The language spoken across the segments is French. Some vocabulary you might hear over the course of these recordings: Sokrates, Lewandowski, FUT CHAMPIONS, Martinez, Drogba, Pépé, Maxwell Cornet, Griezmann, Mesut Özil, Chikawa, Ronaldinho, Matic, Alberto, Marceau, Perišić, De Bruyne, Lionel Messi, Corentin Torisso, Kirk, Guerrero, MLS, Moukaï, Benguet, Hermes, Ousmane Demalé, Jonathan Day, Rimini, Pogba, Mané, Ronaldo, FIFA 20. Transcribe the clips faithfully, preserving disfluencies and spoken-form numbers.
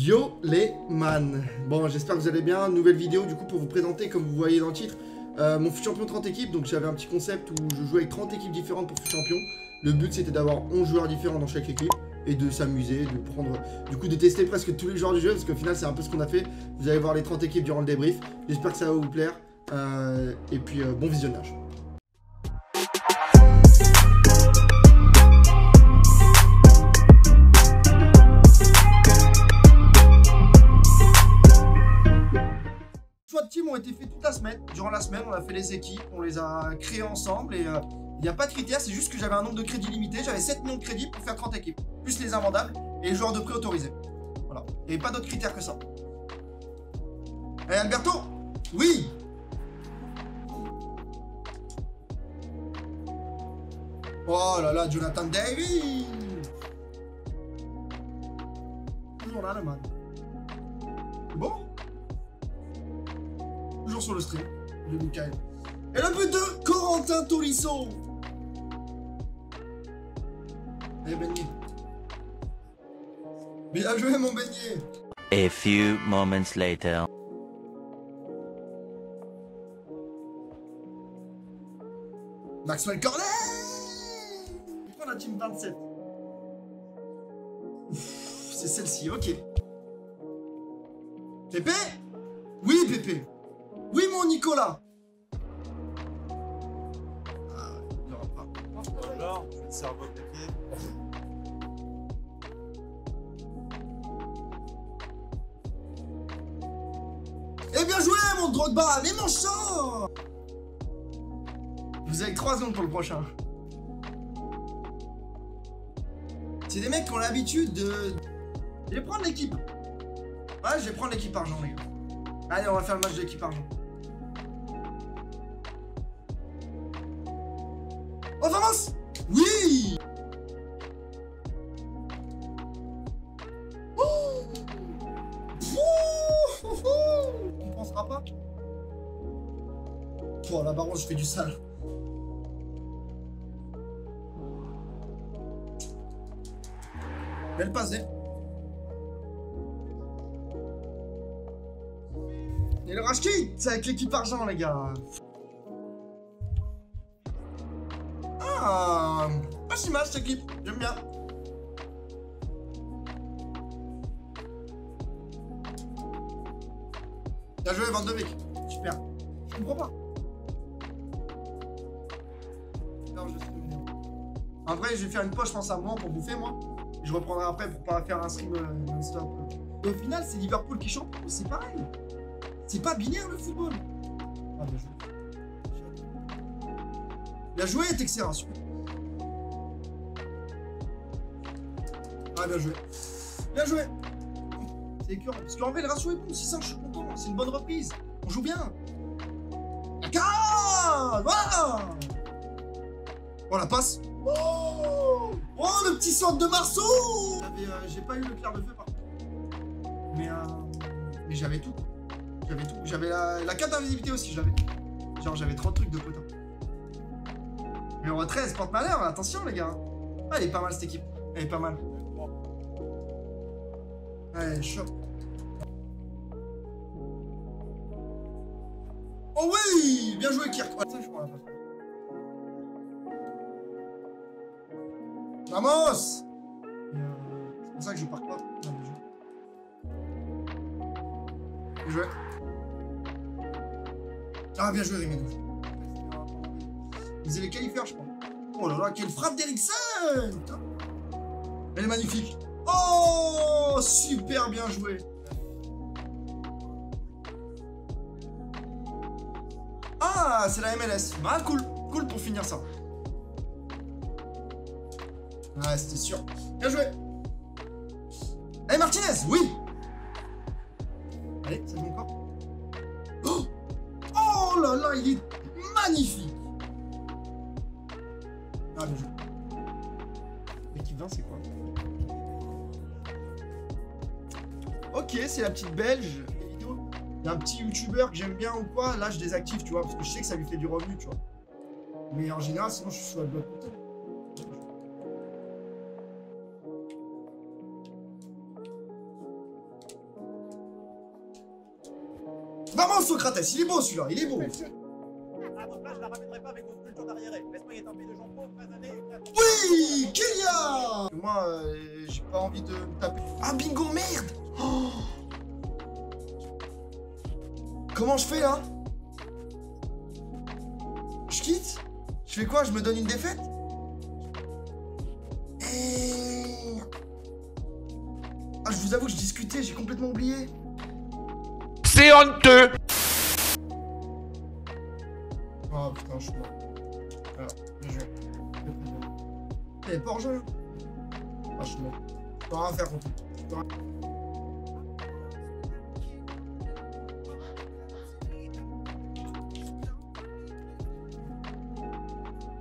Yo les man. Bon, j'espère que vous allez bien, nouvelle vidéo du coup pour vous présenter, comme vous voyez dans le titre, euh, mon fut champion trente équipes. Donc j'avais un petit concept où je jouais avec trente équipes différentes pour fut champion. Le but c'était d'avoir onze joueurs différents dans chaque équipe et de s'amuser, de prendre, du coup de tester presque tous les joueurs du jeu, parce qu'au final c'est un peu ce qu'on a fait. Vous allez voir les trente équipes durant le débrief, j'espère que ça va vous plaire, euh, et puis euh, bon visionnage. Ont été faits toute la semaine. Durant la semaine, on a fait les équipes, on les a créées ensemble et il euh, n'y a pas de critères, c'est juste que j'avais un nombre de crédits limité, j'avais sept millions de crédits pour faire trente équipes, plus les invendables et les joueurs de prêt autorisés. Voilà, et pas d'autres critères que ça. Hey Alberto, oui. Oh là là, Jonathan Day, oui. Toujours là le man. Bon, sur le stream de Moukaï. Et le but de Corentin Torisso. Allez Benguet. Bien joué mon Benguet. A few moments later. Maxwell Cornet. Prends la team vingt-sept. C'est celle-ci, ok. Pépé. Oui Pépé. Oui mon Nicolas. Ah, il n'y aura pas. Alors, je vais te cerveau de pied. Eh bien joué mon Drogba, allez mon chat. Vous avez trois secondes pour le prochain. C'est des mecs qui ont l'habitude de... Je vais prendre l'équipe. Ouais, je vais prendre l'équipe argent les gars. Allez, on va faire le match de l'équipe argent. On avance. Oui. Oh oh oh. On pensera pas. Oh la baronne, je fais du sale. Belle passe. Et le rush kit, c'est avec l'équipe argent les gars. Ah, pas si mal cette équipe, j'aime bien. Bien joué Benguet, super. Je comprends pas. Non, je stream. En vrai, je vais faire une poche, je pense à moi pour bouffer moi. Je reprendrai après pour pas faire un stream non-stop. Et au final, c'est Liverpool qui chante, c'est pareil. C'est pas binaire le football. Ah, bien joué. Bien joué, Texera, super. Ah, bien joué. Bien joué. C'est écœurant. Parce qu'en vrai, le ratio est bon. six cinq, je suis content. C'est une bonne reprise. On joue bien. La carte. Voilà. Oh, la passe. Oh, oh le petit centre de Marceau. J'ai pas eu le clair de feu, par contre. Mais, euh, mais j'avais tout. J'avais tout, j'avais la, la carte d'invisibilité aussi, j'avais. Genre j'avais trente trucs de potin. Numéro treize, porte malheur, attention les gars. Ah, elle est pas mal cette équipe, elle est pas mal. Allez, chaud. Oh oui, bien joué Kirk. Ah, ça, je prends la passe. Vamos. C'est pour ça que je pars pas. Non, mais je... Bien joué. Ah, bien joué, Rimini. Vous allez les qualifier, je crois. Oh là là, quelle frappe d'Eriksen! Elle est magnifique. Oh, super bien joué. Ah, c'est la M L S. Bah, cool. Cool pour finir ça. Ah, c'était sûr. Bien joué. Eh, Martinez, oui! Allez, ça joue encore. Oh, oh là là, il est magnifique. Ah, bien joué. L'équipe vingt, c'est quoi? Ok, c'est la petite belge. Il y a un petit youtubeur que j'aime bien ou quoi. Là, je désactive, tu vois, parce que je sais que ça lui fait du revenu, tu vois. Mais en général, sinon, je suis sur la bonne côté. Vraiment Sokrates, il est beau celui-là, il est beau. Oui, Kylian. Moi, euh, j'ai pas envie de me taper. Ah bingo, merde. Oh. Comment je fais là? Je quitte? Je fais quoi? Je me donne une défaite? Et... Ah, je vous avoue que je discutais, j'ai complètement oublié. C'est honteux. Oh putain, je suis mort. Alors, bien joué. T'es pas en jeu là? Ah, je suis mort. T'as rien à faire contre.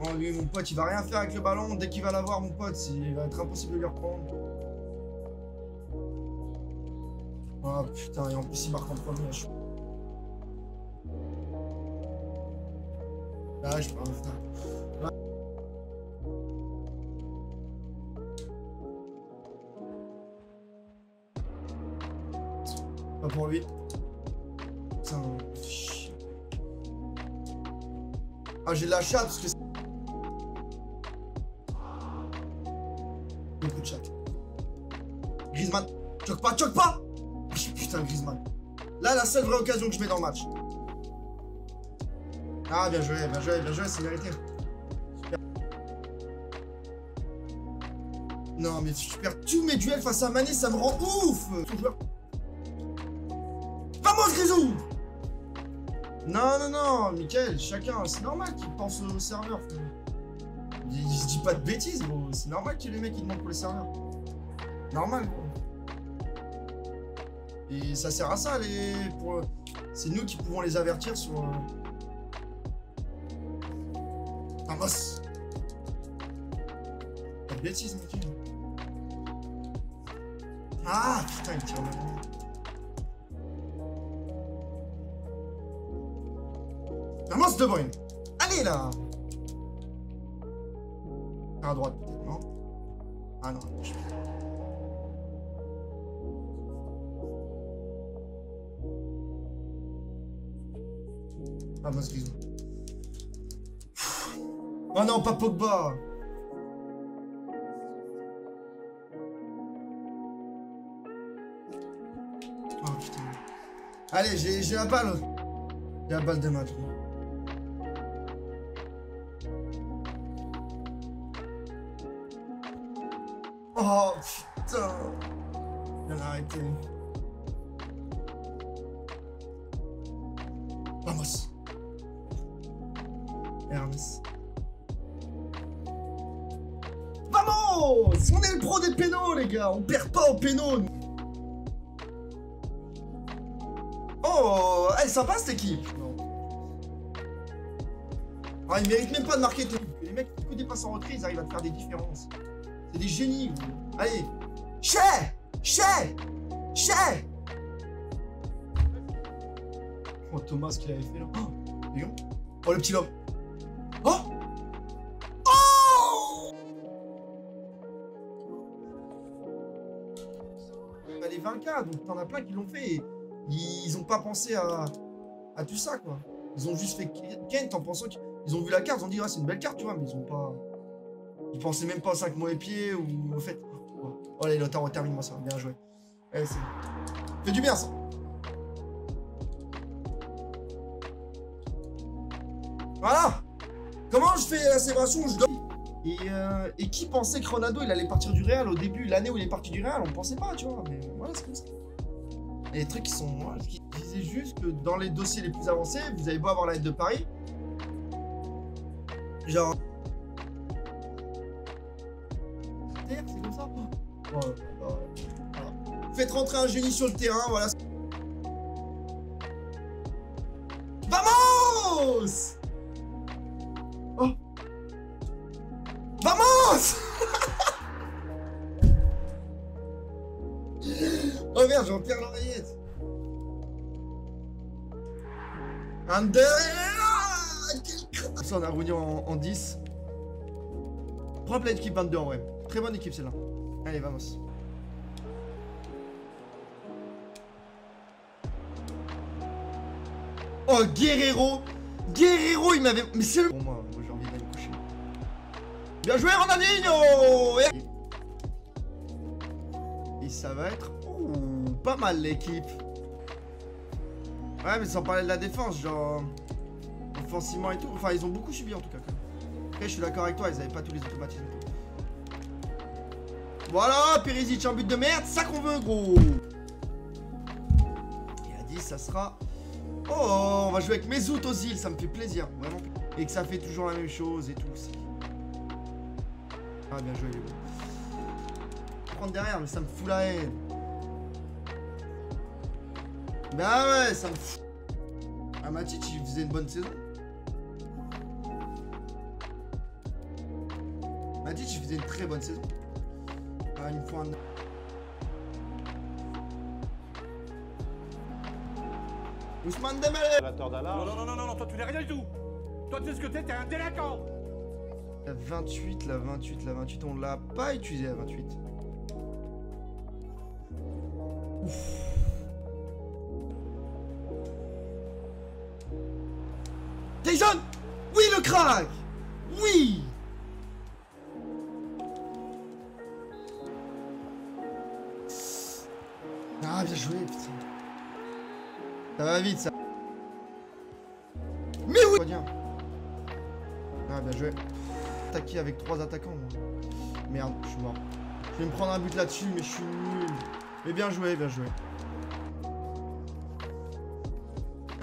Oh lui, mon pote, il va rien faire avec le ballon. Dès qu'il va l'avoir, mon pote, il va être impossible de lui reprendre. Oh putain, et en plus il marque en premier. Je... Là, je peux rien faire. Là... Pas pour lui. Putain. Ah, j'ai de la chatte parce que c'est... Beaucoup de chatte. Griezmann. Choque pas, choque pas. Putain, Griezmann. Là, la seule vraie occasion que je mets dans le match. Ah, bien joué, bien joué, bien joué, c'est mérité. Super. Non, mais je perds tous mes duels face à Mané, ça me rend ouf. Vamos, Grisou. Non, non, non, Mickaël, chacun, c'est normal qu'il pense au serveur. Il, il se dit pas de bêtises, bro. C'est normal que les mecs ils demandent pour les serveurs. Normal, quoi. Et ça sert à ça, les... Pour... c'est nous qui pouvons les avertir sur... Ramos. Pas de bêtises, Mickaël. Ah, putain, il tire le... Hermes De Bruyne. Allez là. À droite peut-être, non? Ah non, à gauche. Ah mince, Griezmann. Oh non, pas Pogba. Oh putain. Allez, j'ai la balle. J'ai la balle de match. Oh putain, il a arrêté. Vamos. Hermes. Vamos. On est le pro des pénaux, les gars. On perd pas aux pénaux. Oh, elle est sympa cette équipe. Non. Ah, ils méritent même pas de marquer. Les mecs, du coup, des passes en retrait, ils arrivent à te faire des différences. C'est des génies. Allez. Chais. Chais. Chais. Oh, Thomas, ce qu'il avait fait là. Oh, oh le petit lobe. Oh. Oh. Bah, les vingt K, donc t'en as plein qui l'ont fait. Et ils ont pas pensé à, à tout ça, quoi. Ils ont juste fait Kent en pensant qu'ils ont vu la carte. Ils ont dit, ah, c'est une belle carte, tu vois, mais ils ont pas... Ils pensaient même pas à cinq mauvais pieds ou au fait. Oh allez, Lothar, on termine, moi ça va bien jouer. Allez, c'est fait du bien ça. Voilà. Comment je fais la célébration? Je donne. Et, euh, et qui pensait que Ronaldo il allait partir du Real au début, l'année où il est parti du Real, on pensait pas, tu vois. Mais voilà, c'est comme ça. Et les trucs qui sont. Voilà, qui disaient juste que dans les dossiers les plus avancés, vous avez beau avoir la haine de Paris. Genre. C'est comme ça. Oh, oh, oh. Voilà. Faites rentrer un génie sur le terrain, voilà. Vamos. Oh. Vamos. Oh merde, j'en perds l'oreillette. Un deux. Ça, on a roulé en, en dix. Propre l'équipe vingt-deux en vrai. Très bonne équipe celle-là. Allez, vamos. Oh, Guerrero. Guerrero, il m'avait... Mais c'est le... Bon, moi, moi j'ai envie d'aller me coucher. Bien joué, Ronaldinho. Et... Et ça va être... Ouh, pas mal l'équipe. Ouais, mais sans parler de la défense, genre... Offensivement et tout. Enfin, ils ont beaucoup subi, en tout cas. Quand même. Après, je suis d'accord avec toi, ils avaient pas tous les automatismes. Voilà, Perišić en but de merde, ça qu'on veut, gros. Et à dix, ça sera... Oh, on va jouer avec Mesut Özil, ça me fait plaisir, vraiment. Et que ça fait toujours la même chose et tout aussi. Ah, bien joué, les gars. Je vais prendre derrière, mais ça me fout la haine. Bah ouais, ça me fout. Ah, Matic, il faisait une bonne saison. Matic, il faisait une très bonne saison. Ah, une fois un... Ousmane Demalé. Non, non, non, non, non, toi tu n'es rien du tout. Toi tu sais ce que t'es, t'es un délinquant. La vingt-huit, la vingt-huit, la vingt-huit, on l'a pas utilisé la vingt-huit. Ouf. Jason. Oui, le crack. Oui. Ah, bien joué, putain. Ça va vite, ça. Mais oui. Ah, bien joué. Attaqué avec trois attaquants, moi. Merde, je suis mort. Je vais me prendre un but là-dessus, mais je suis nul. Mais bien joué, bien joué.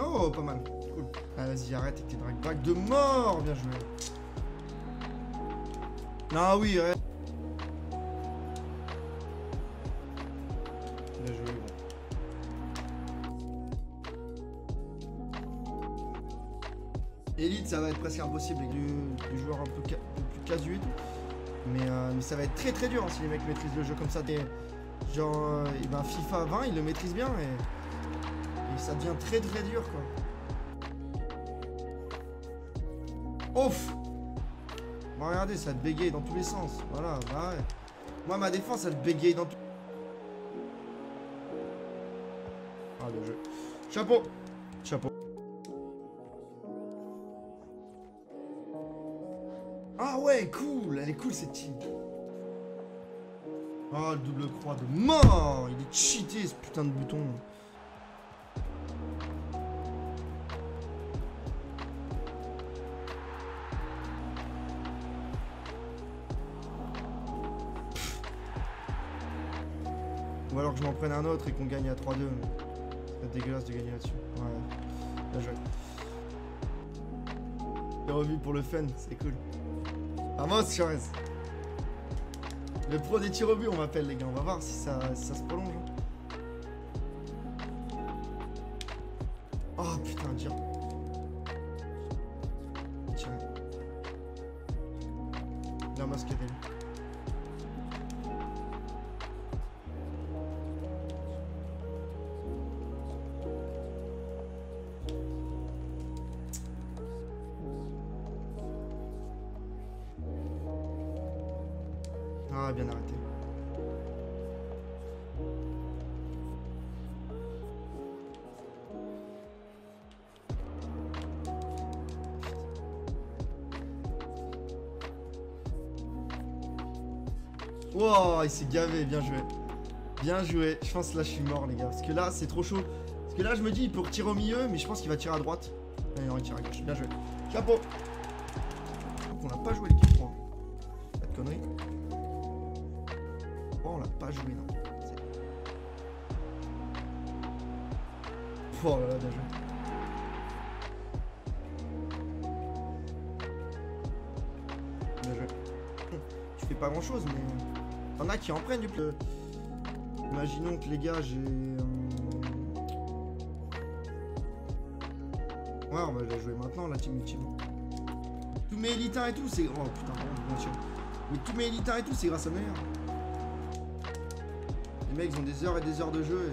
Oh, pas mal. Cool. Ah, vas-y, arrête avec tes drag-back de mort. Bien joué. Ah oui, ouais. Bien joué. Elite, ça va être presque impossible avec des joueurs un peu, ca un peu plus casuels, mais, euh, mais ça va être très très dur hein, si les mecs maîtrisent le jeu comme ça. Et, genre, euh, et ben FIFA vingt, ils le maîtrisent bien et, et ça devient très très dur quoi. Ouf. Bon, regardez, ça te bégaye dans tous les sens. Voilà, bah ouais. Moi, ma défense, ça te bégaye dans tout. Ah, le jeu. Chapeau. Chapeau. Ah ouais, cool. Elle est cool, cette team. Oh, le double croix de mort. Il est cheaté, ce putain de bouton. Pff. Ou alors que je m'en prenne un autre et qu'on gagne à trois deux. C'est dégueulasse de gagner là-dessus. Ouais, bien joué. J'ai revu pour le fun, c'est cool. Vamos, Charles. Le pro des tirs au but, on m'appelle les gars. On va voir si ça, si ça se prolonge. Oh putain, dur. Tiens. La masque est là. Ah, bien arrêté. Wow, il s'est gavé, bien joué. Bien joué, je pense que là je suis mort les gars. Parce que là c'est trop chaud. Parce que là je me dis il peut retirer au milieu, mais je pense qu'il va tirer à droite. Allez, non, il tire à gauche, bien joué. Chapeau. On n'a pas joué l'équipe trois. Pas de conneries. Oh, on l'a pas joué, non. Oh là là, bien joué. Bien joué. Tu fais pas grand chose, mais t'en as qui en prennent du plus. Imaginons que les gars, j'ai. Ouais, on va la jouer maintenant, la team ultime. Tous mes élitaires et tout, c'est. Oh putain, bien sûr. Mais tous mes élitaires et tout, c'est grâce à Mayer. Les mecs, ils ont des heures et des heures de jeu.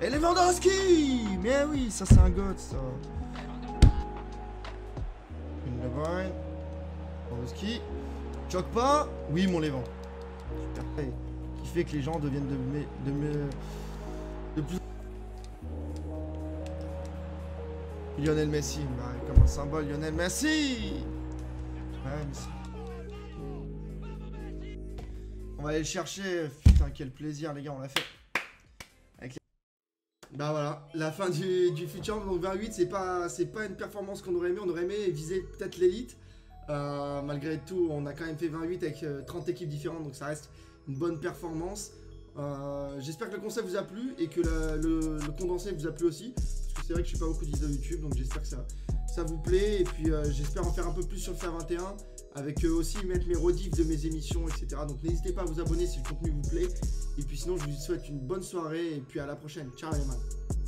Et, et Lewandowski. Mais oui, ça c'est un god, ça. Une Lewandowski. Lewandowski. Choque pas. Oui, mon Lewand. Super. Qui fait que les gens deviennent de me... De, me... de plus... Lionel Messi, bah, comme un symbole, Lionel Messi. Ouais, Messi. On va aller le chercher. Putain, quel plaisir, les gars, on l'a fait. Avec les... Bah voilà, la fin du, du futur. Donc vingt-huit, c'est pas, pas une performance qu'on aurait aimé. On aurait aimé viser peut-être l'élite. Euh, malgré tout, on a quand même fait vingt-huit avec euh, trente équipes différentes, donc ça reste une bonne performance. Euh, J'espère que le concept vous a plu et que la, le, le condensé vous a plu aussi. Parce que c'est vrai que je suis pas beaucoup de vidéos YouTube, donc j'espère que ça, ça vous plaît. Et puis euh, j'espère en faire un peu plus sur le F A vingt et un, avec euh, aussi mettre mes rediffs de mes émissions, et cetera. Donc n'hésitez pas à vous abonner si le contenu vous plaît. Et puis sinon, je vous souhaite une bonne soirée et puis à la prochaine. Ciao les man.